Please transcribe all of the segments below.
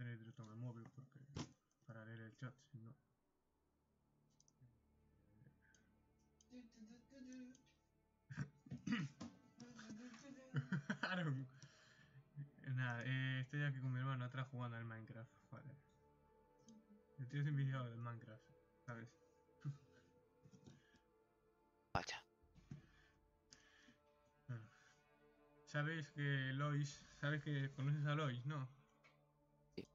tener directo en el móvil porque para leer el chat, si no. Nada, estoy aquí con mi hermano atrás jugando al Minecraft, joder. El tío es envidiado del Minecraft, ¿sabes? Vaya. ¿Sabes que Lois? ¿Sabes que conoces a Lois, no? Sí.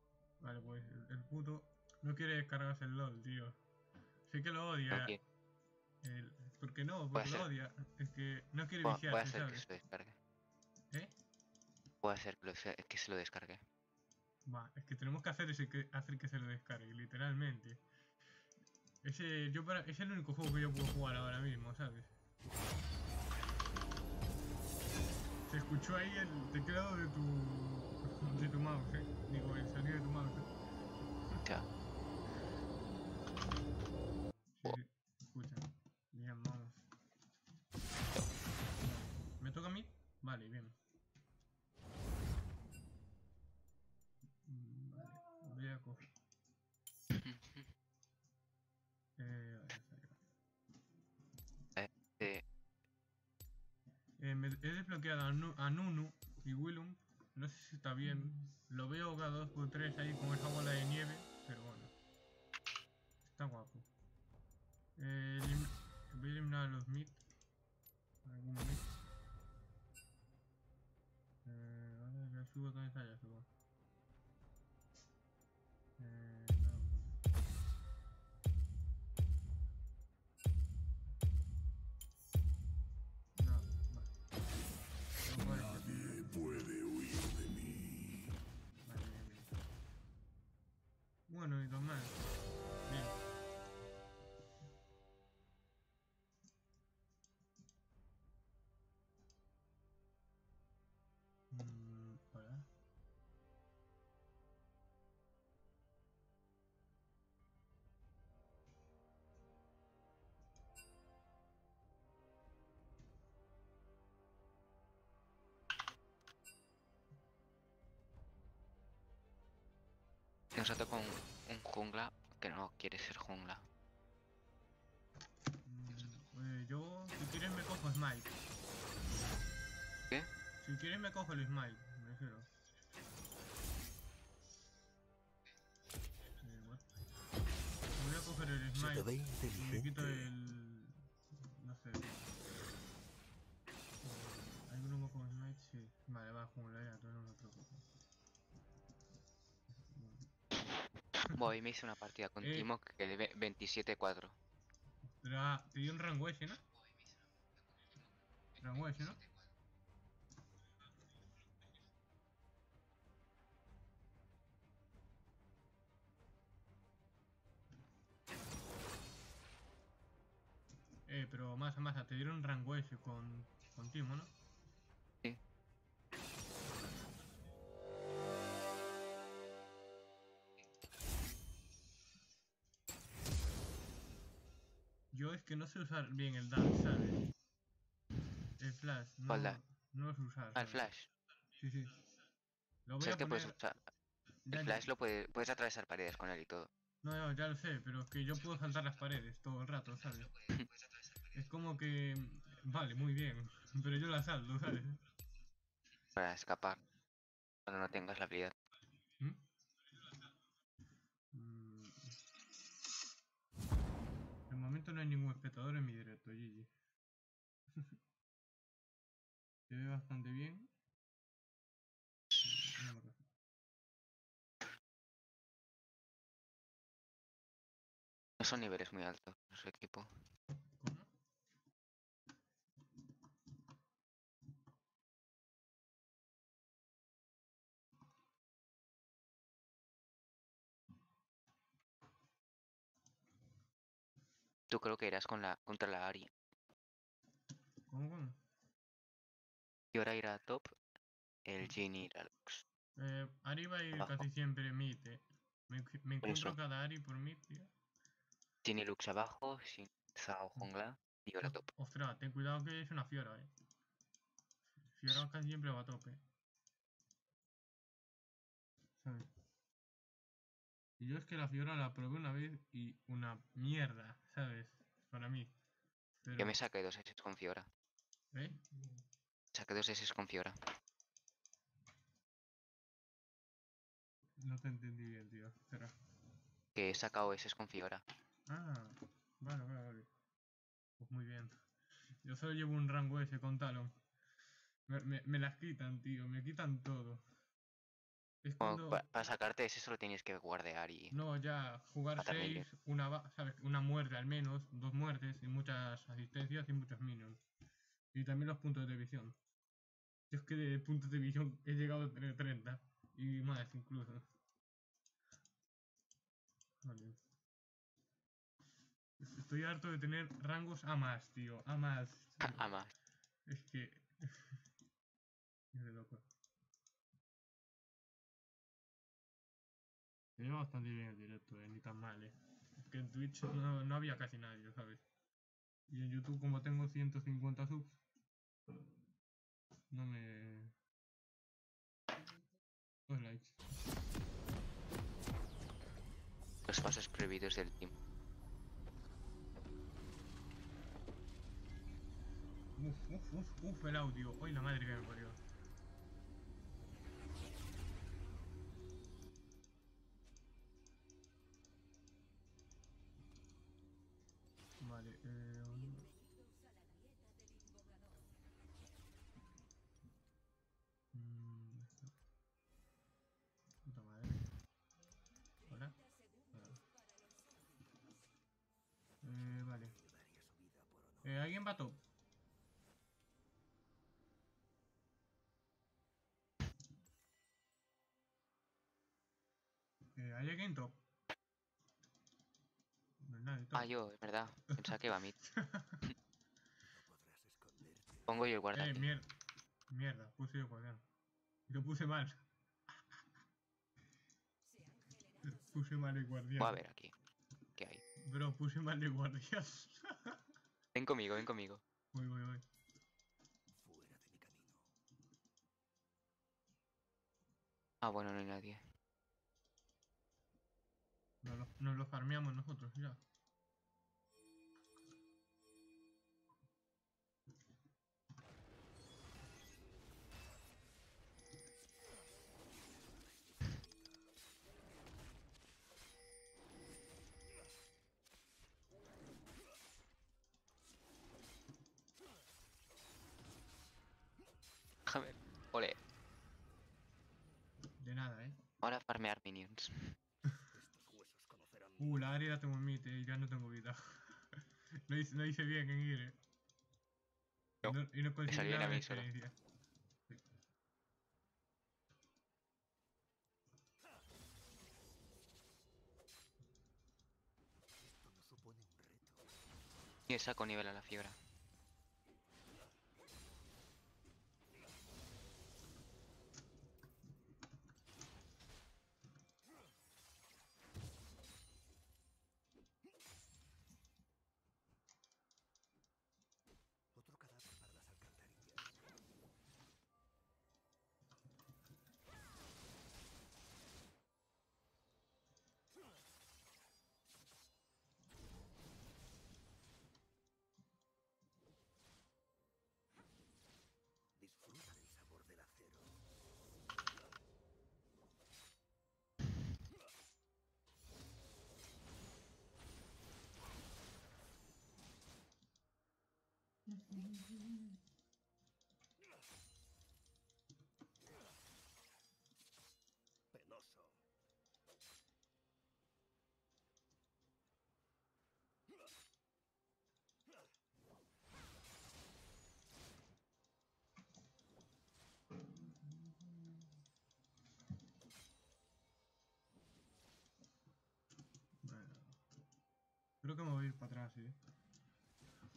Vale, pues el puto no quiere descargarse el LoL, tío. Sé que lo odia. ¿Por qué no? Porque lo odia. Es que no quiere vigiar, ¿sabes? Puede ser que se lo descargue. ¿Eh? Puede ser que se lo descargue. Va, es que tenemos que hacer, hacer que se lo descargue, literalmente. Es el único juego que yo puedo jugar ahora mismo, ¿sabes? Se escuchó ahí el teclado de tu mouse, ¿eh? Digo, el sonido de tu mouse. Ya. Sí, escucha. Bien, vamos. ¿Me toca a mí? Vale, bien. Vale, voy a coger. He desbloqueado a Nunu y Willum. No sé si está bien. Lo veo K2x3 ahí con esa bola de nieve, pero bueno. Está guapo. Voy a eliminar a los mid. Algún mid. Ahora ya subo con esta, ya subo. Puede huir de mí. Vale, bien, bien. Bueno, y normal. Bien. Hola. Nos ha tocado un jungla que no quiere ser jungla. Yo, si quieres, me cojo Smite. ¿Qué? Si quieres, me cojo el Smite, me refiero. Bueno. Voy a coger el Smite y me quito el... no sé. ¿Hay uno con Smite? Sí. Vale, va a jungla ya, entonces no me preocupo. Voy, me hice una partida con Timo que quedé 27-4. Te dio un rango ese, ¿no? Rango ese, ¿no? Pero masa, te dieron un rango ese con Timo, ¿no? Sí. Yo es que no sé usar bien el dash, ¿sabes? El flash, no sé usar. ¿Sabes? El flash. Sí. Lo voy a poner... puedes usar. El flash lo puedes atravesar paredes con él y todo. No, ya lo sé, pero es que yo puedo saltar las paredes todo el rato, ¿sabes? Es como que... vale, muy bien, pero yo la salto, ¿sabes? Para escapar, cuando no tengas la habilidad. De momento no hay ningún espectador en mi directo, GG. Se ve bastante bien. No son niveles muy altos en su equipo. ¿Cómo? Yo creo que irás contra la Ari. ¿Cómo? Fiora irá a top, el Jin irá a Lux. Ari va a ir abajo. Casi siempre mid, Me encuentro cada Ari por mid, tío. Jin y Lux abajo, sin Zao jungla, Fiora top. Ostras, ten cuidado que es una Fiora, Fiora casi siempre va a top, ¿Sabes? Y yo es que la Fiora la probé una vez y una mierda, ¿sabes? Para mí. Pero... Yo me saqué 2 6 con Fiora. ¿Eh? Saqué 2 6 con Fiora. No te entendí bien, tío. Espera. Que he sacado S con Fiora. Ah, vale, vale, vale. Pues muy bien. Yo solo llevo un rango S con Talon. Me las quitan, tío. Me quitan todo. Es cuando... para sacarte ese solo tienes que guardear y... No, ya. Jugar 6, ¿sabes? Una muerte al menos. 2 muertes y muchas asistencias y muchos minions. Y también los puntos de visión. Yo es que de puntos de visión he llegado a tener 30. Y más incluso. Vale. Estoy harto de tener rangos a más, tío. A más. Tío. A más. Es que... es de loco. Me lleva bastante bien el directo, ni tan mal, eh. Es que en Twitch no había casi nadie, ¿sabes? Y en YouTube, como tengo 150 subs, no me... 2 likes. Los pasos prohibidos del Timo. Uf, el audio. Hoy la madre que me parió. Vale, puta madre. Hola. Vale. ¿Alguien va a top? ¿Hay alguien top? No hay nadie top. Ah, yo, es verdad. Pensaba que iba a mí. Pongo yo el guardián. Mierda. Mierda, puse yo el guardián. Lo puse mal. Puse mal el guardián. Voy a ver aquí. ¿Qué hay? Bro, puse mal el guardián. Ven conmigo, ven conmigo. Voy. Fuera de mi camino. Ah, bueno, no hay nadie. Nos lo farmeamos nosotros, ya. Déjame. Ole. De nada, eh. Ahora farmear minions. La Ari la tengo en mid, y ya no tengo vida. No hice bien en ir, eh. No, y no conseguí nada de experiencia. Sí. Y saco nivel a la Fiora. Penoso. Bueno. Creo que me voy a ir para atrás, ¿eh?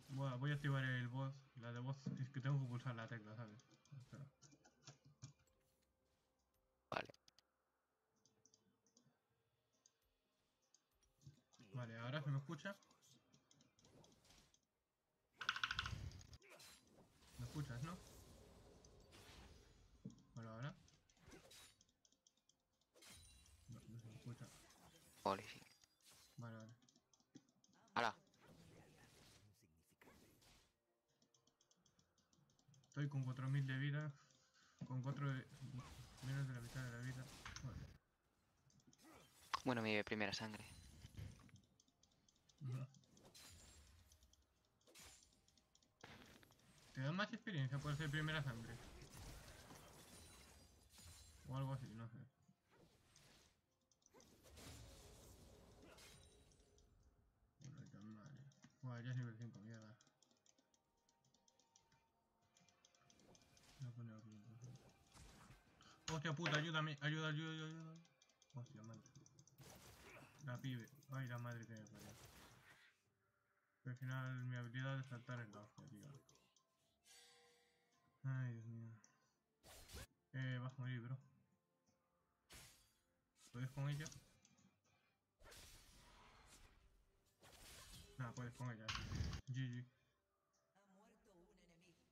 Bueno, voy a activar el voz. La de voz es que tengo que pulsar la tecla, ¿sabes? Espera. Vale, ahora se me escucha. ¿Me escuchas, no? Bueno, ahora. No se me escucha. polishing. Bueno, vale. ¡Hala! Estoy con 4000 de vida. Con 4 de... menos de la mitad de la vida. Bueno, bueno, mi primera sangre. No. ¿Te dan más experiencia por ser primera sangre? O algo así, no sé. Bueno, tan mal. Bueno, ya es nivel 5, mierda. No pone aquí, entonces. Hostia puta, ayúdame, ayuda. Hostia madre. La pibe. Ay, la madre que me parió. Pero al final mi habilidad es saltar en la hostia, tío. Ay, Dios mío. Vas a morir, bro. ¿Puedes con ella? Nah, puedes con ella. GG.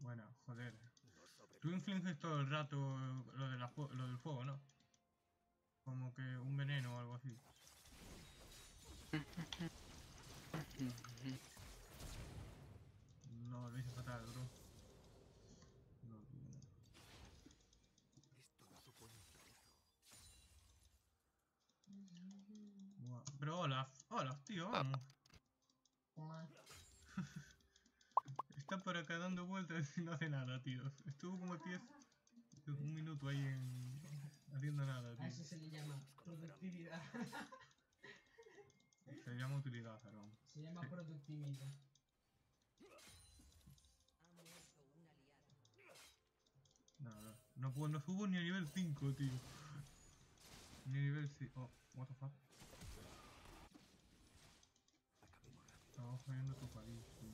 Bueno, joder. Tú infliges todo el rato lo, lo del fuego, ¿no? Como que un veneno o algo así. No, lo hice fatal, bro. No, tío. Buah. Pero Olaf, tío, vamos. Está por acá dando vueltas y no hace nada, tío. Estuvo como 10, un minuto ahí en... haciendo nada, tío. A eso se le llama productividad. Se le llama utilidad, perdón. Se llama productividad. Nada, no puedo, no subo ni a nivel 5, tío. Ni a nivel 6. Oh, what the fuck. Estamos jodiendo tu país, tío.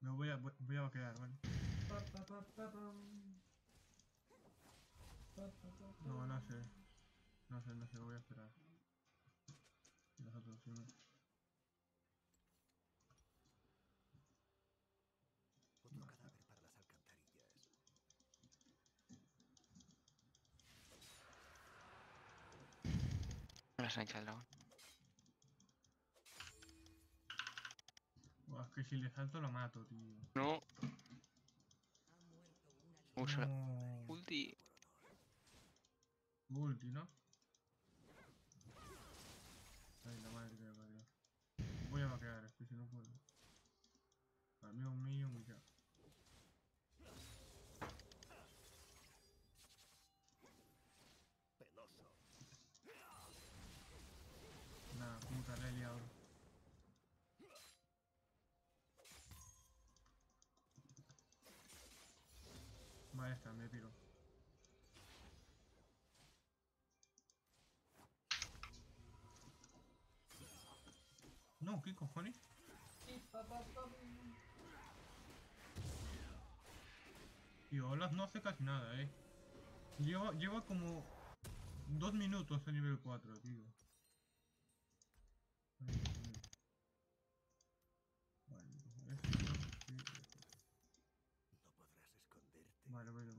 No voy a, quedar, ¿vale? No, no sé. No sé, voy a esperar. Y los otros, sí. Otro cadáver para las alcantarillas. Una sancha del dragón. Es que si le salto lo mato, tío. No. Usa no. Ulti. Ulti, ¿no? Ay, la madre que me parió. Voy a vaquear, es que si no puedo. Para mí un millón y ya. Penoso. Nah, puta, la he liado. Vale, está, me piro. No, ¿qué cojones? Tío, Olaf no hace casi nada, Lleva como 2 minutos a nivel 4, tío. Vale, Vale,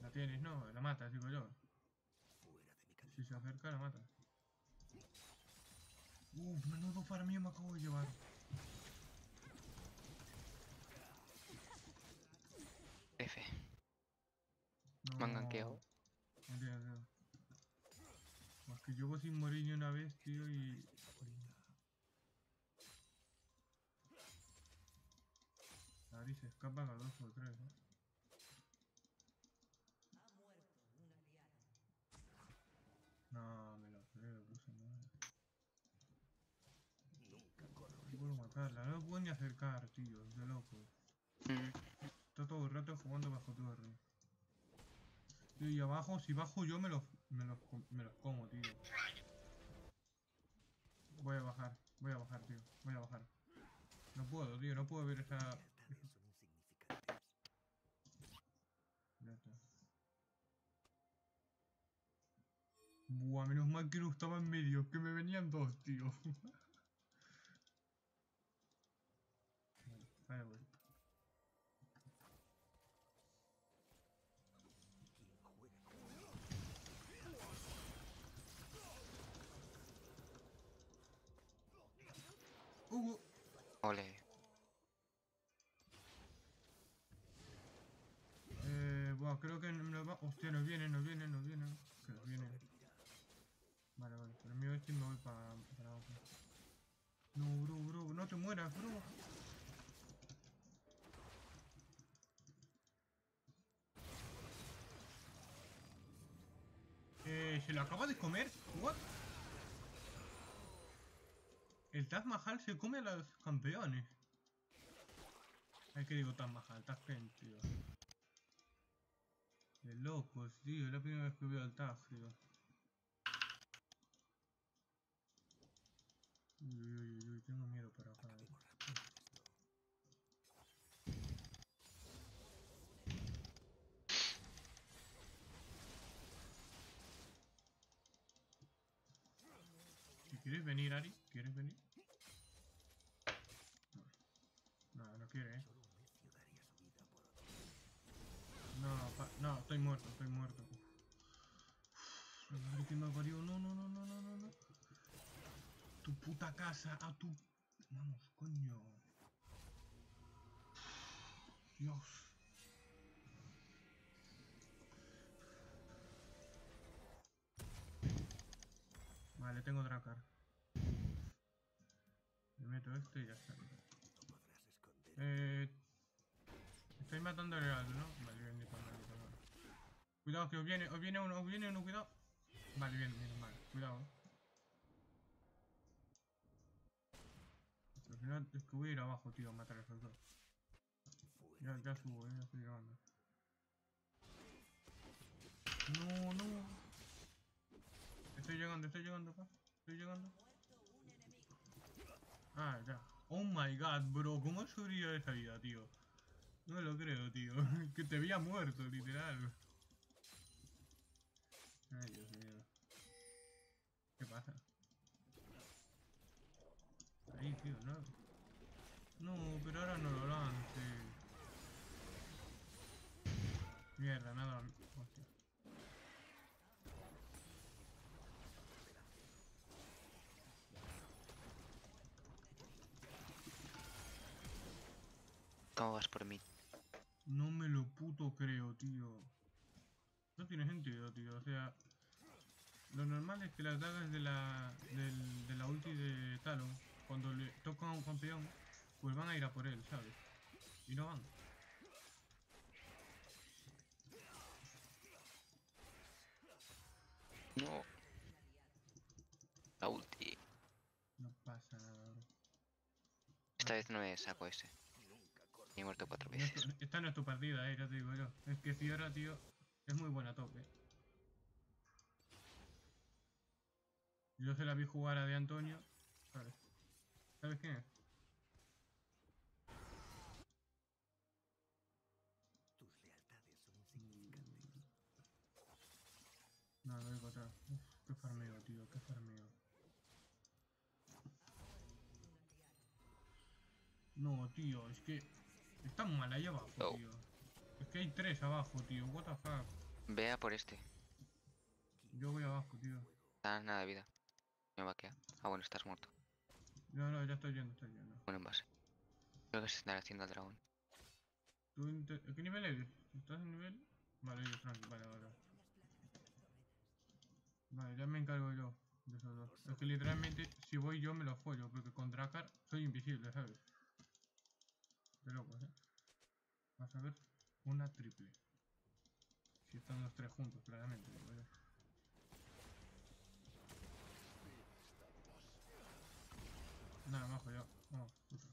La tienes, no, la matas, digo yo. Si se acerca, la matas. Uff, menudo farmío me acabo de llevar. F. No, me han ganqueado. No. Más que yo voy sin morir ni una vez, tío, y... Ari se escapan a 2 o 3, ¿no? No, me lo creo, puse madre. acercarla, no me puedo ni acercar, tío, de loco. Está todo el rato jugando bajo torre. Tío, y abajo, si bajo yo me los como, tío. Voy a bajar, tío, voy a bajar. No puedo, tío, no puedo ver esa... Ya está. Buah, menos mal que no estaba en medio, que me venían dos, tío. Vale, ahí voy. Ole. Buah, creo que nos va... Hostia, nos vienen. Que nos vienen. Vale, pero mi ulti me voy para abajo. No, bro, no te mueras, bro. ¿Se lo acaba de comer? ¿What? El Taj Mahal se come a los campeones. Ay, que digo Taj Mahal, Taj Ken, tío. De locos, tío, es la primera vez que veo al Taj, tío. Uy, tengo miedo para acá. ¿Quieres venir, Ari? ¿Quieres venir? No, no quiere, ¿eh? No, estoy muerto. Uf, que me parió. No. Tu puta casa, a tu... Vamos, coño. Dios. Vale, tengo Dracar. Le meto esto y ya está. Estoy matándole algo, ¿no? Vale, bien, cuidado que os viene uno, cuidado. Vale, bien, cuidado. Al final es que voy a ir abajo, tío, a matar a esos dos. Ya subo, ya estoy grabando. No. Estoy llegando acá. Ah, ya. Oh my god, bro. ¿Cómo sobrevivió de esa vida, tío? No me lo creo, tío. Que te había muerto, literal. Ay, Dios mío. ¿Qué pasa? Ahí, tío, no. No, pero ahora no lo lance. Mierda, nada. Hostia. ¿Cómo vas por mí? No me lo puto creo, tío. No tiene sentido, tío. O sea, lo normal es que las dagas de la ulti de Talon, cuando le tocan a un campeón, pues van a ir a por él, ¿sabes? Y no van. No. La ulti. No pasa nada, bro. Esta vez no es saco ese. He muerto 4 veces. Esta no es tu partida, ya te digo yo. Es que Fiora, tío, es muy buena top, eh. Yo se la vi jugar a de Antonio. Vale. ¿Sabes quién es? Tus lealtades son insignificantes. No, lo digo atrás. Uf, qué farmeo, tío, qué farmeo. No, tío, es que... Está mal ahí abajo, tío. Es que hay 3 abajo, tío. What the fuck. Vea por este. Yo voy abajo, tío. Nada de vida. Me va a quedar. Ah, bueno, estás muerto. No, ya estoy yendo. Bueno, en base. Creo que se estará haciendo el dragón. ¿Qué nivel eres? ¿Estás en nivel? Vale, yo tranquilo. Vale. Vale, ya me encargo yo de esos dos. Es que literalmente, si voy yo me lo follo. Porque con Dracar soy invisible, ¿sabes? De locos, ¿eh? Vas a ver una triple. Si están los 3 juntos, claramente. ¿Vale? Nada, me ha fallado. Vamos, puto.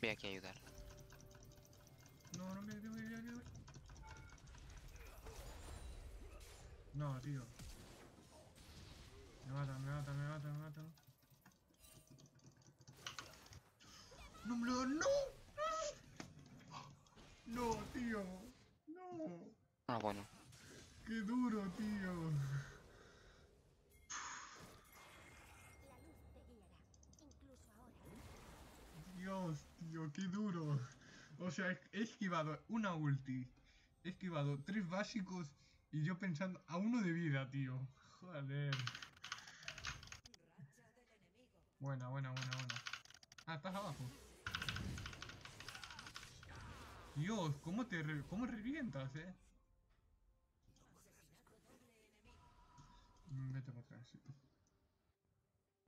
Voy aquí a ayudar. No, no, voy. No, tío. Me matan. ¡No, no! ¡No! ¡No, tío! ¡No! Ah, bueno. ¡Qué duro, tío! Dios, tío, qué duro. O sea, he esquivado una ulti. He esquivado 3 básicos y yo pensando a 1 de vida, tío. Joder. Buena. Ah, estás abajo. Dios, cómo revientas, Vete para atrás, sí.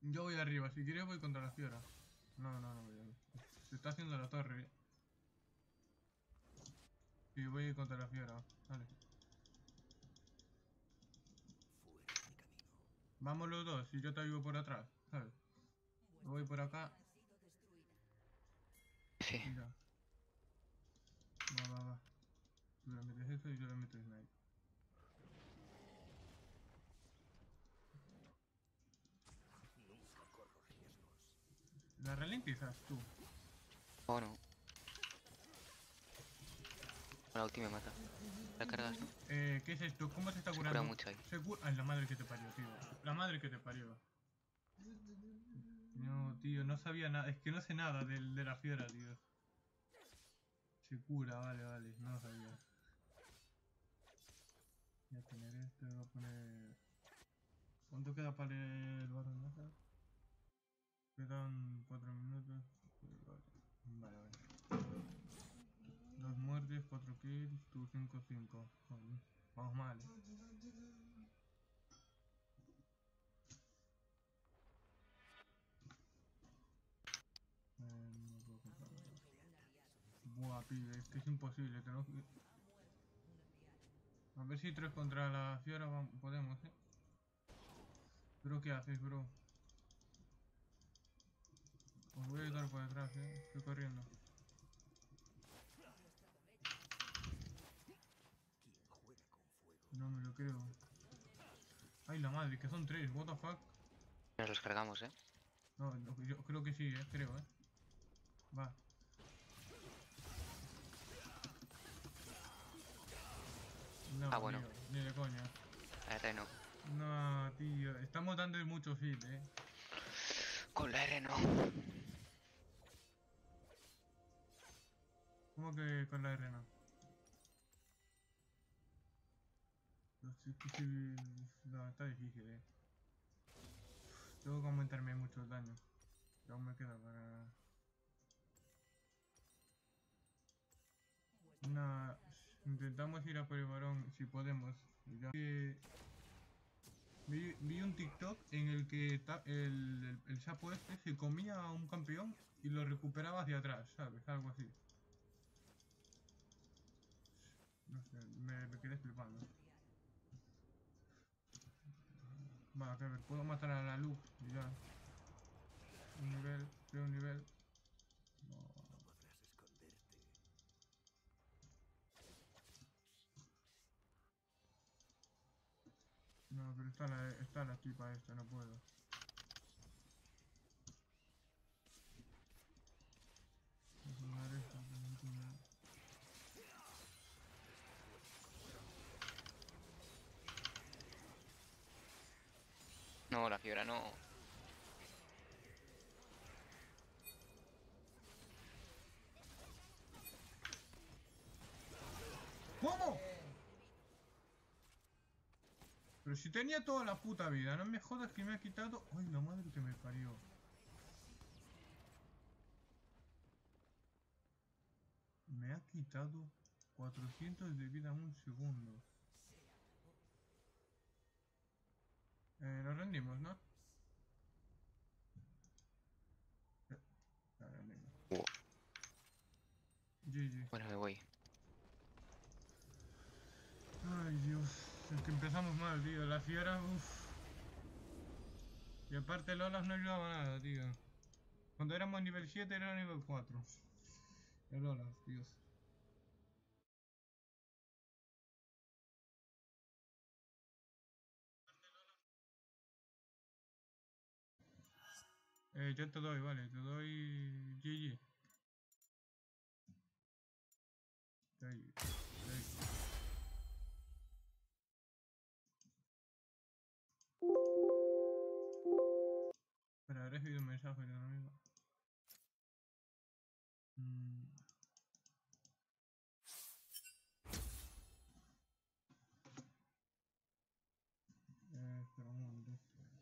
Yo voy arriba, si quieres voy contra la Fiora. No voy. Se está haciendo la torre. Sí, voy contra la Fiora, vale. Vamos los dos, y yo te ayudo por atrás, ¿sabes? Voy por acá. Mira. Va. Tú le metes esto y yo le meto Snipe. ¿La ralentizas tú? Oh, no. La ulti me mata. La cargas, ¿no? ¿Qué es esto? ¿Cómo se está curando? Se cura mucho ahí. Ay, la madre que te parió, tío. La madre que te parió. No, tío, no sabía nada. Es que no sé nada de la Fiora, tío. Se cura, vale. No sabía. Voy a poner esto, voy a poner... ¿Cuánto queda para el baronazo? Quedan 4 minutos. Vale. 2 muertes, 4 kills, tú 5-5. Vamos mal. No puedo comprar. Buah, pibe, es que es imposible, tenemos que... A ver si 3 contra la Fiora podemos, Pero ¿qué haces, bro? Os voy a ayudar por detrás, Estoy corriendo. No me lo creo. Ay, la madre, que son 3, what the fuck. Nos los cargamos, No, yo creo que sí, creo. Va. No, bueno. Tío, ni de coña. La R no. No, tío. Estamos dando mucho hit, Con la R no. ¿Cómo que con la R no? No, está difícil, Tengo que aumentarme mucho el daño. Y aún me queda para... Nah, intentamos ir a por el varón si podemos. Ya. Vi un TikTok en el que el sapo este se comía a un campeón y lo recuperaba hacia atrás, ¿sabes? Algo así. No sé, me quedé flipando. Va, a ver, puedo matar a la Lux y ya. Creo un nivel. No. No, pero está la tipa esta, no puedo. No, la Fiora no. ¿Cómo? Pero si tenía toda la puta vida, no me jodas que me ha quitado... ¡Ay, la madre que me parió! Me ha quitado 400 de vida en un segundo. Nos rendimos, ¿no? La rendimos. GG. Bueno, me voy. Ay, Dios. Es que empezamos mal, tío. La Fiora, uff. Y aparte el Olaf no ayudaba nada, tío. Cuando éramos nivel 7 era nivel 4. El Olaf, Dios. Yo te doy, vale, te doy GG. Pero habré recibido un mensaje de un amigo. Espera un momento.